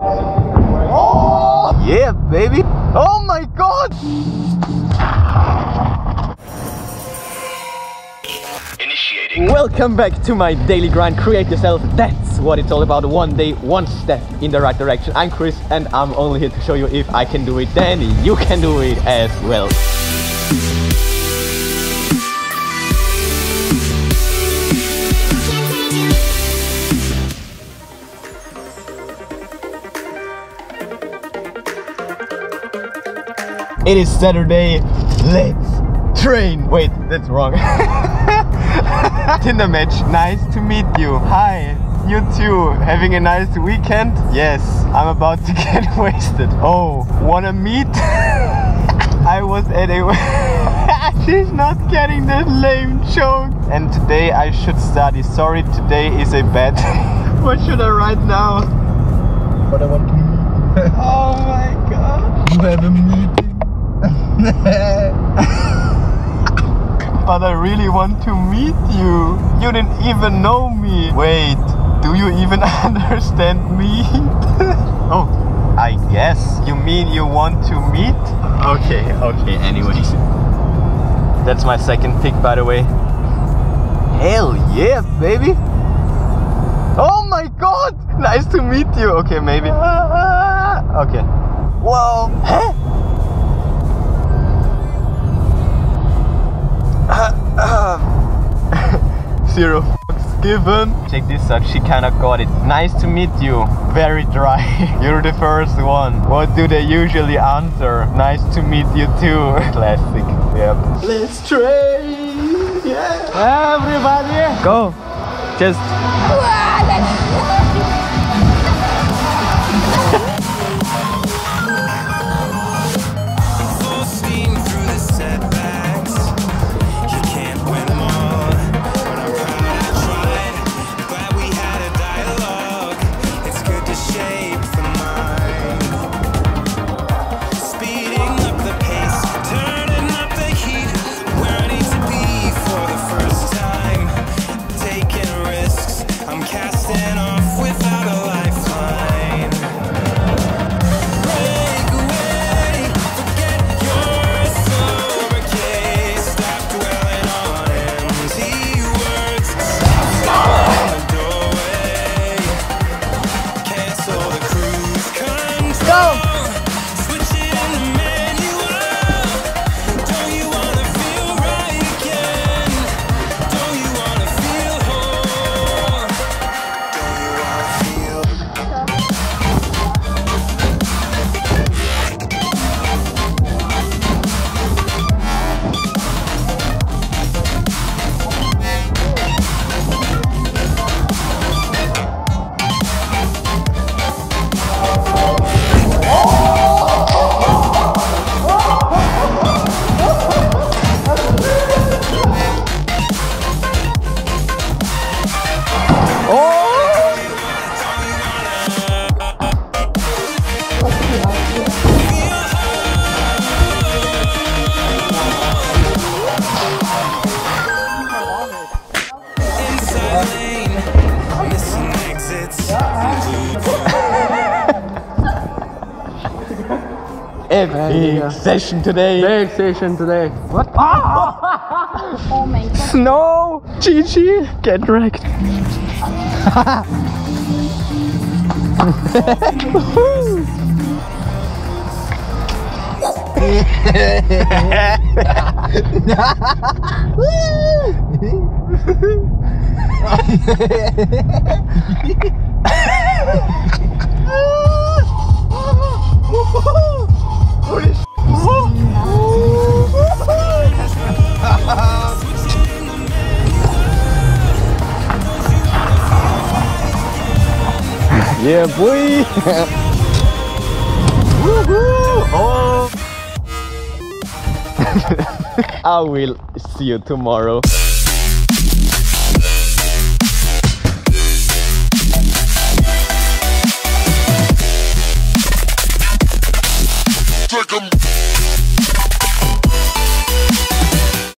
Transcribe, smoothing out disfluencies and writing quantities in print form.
Oh! Yeah, baby! Oh my god! Initiating. Welcome back to my daily grind. Create yourself. That's what it's all about. One day, one step in the right direction. I'm Chris and I'm only here to show you if I can do it, then you can do it as well. It is Saturday, let's train! Wait, that's wrong. Tinder match, nice to meet you. Hi, you too. Having a nice weekend? Yes, I'm about to get wasted. Oh, wanna meet? I was at a... She's not getting that lame joke. And today I should study. Sorry, today is a bad... What should I write now? What I want to meet. Oh my god. You have a meeting. But I really want to meet you. You didn't even know me. Wait, do you even understand me? Oh, I guess. You mean you want to meet? Okay, anyways. That's my second pick, by the way. Hell yeah, baby. Oh my god, nice to meet you. Okay, maybe. Okay. Whoa. Huh? Zero fucks given. Check this out, she kinda got it. Nice to meet you. Very dry. You're the first one. What do they usually answer? Nice to meet you too. Classic, yep. Let's train. Yeah. Everybody. Go. Just. Big session today. Big session today. What? Ah! Oh my god. Snow! GG! Get wrecked. Holy shit! Yeah, boy! Woohoo! Oh! I will see you tomorrow.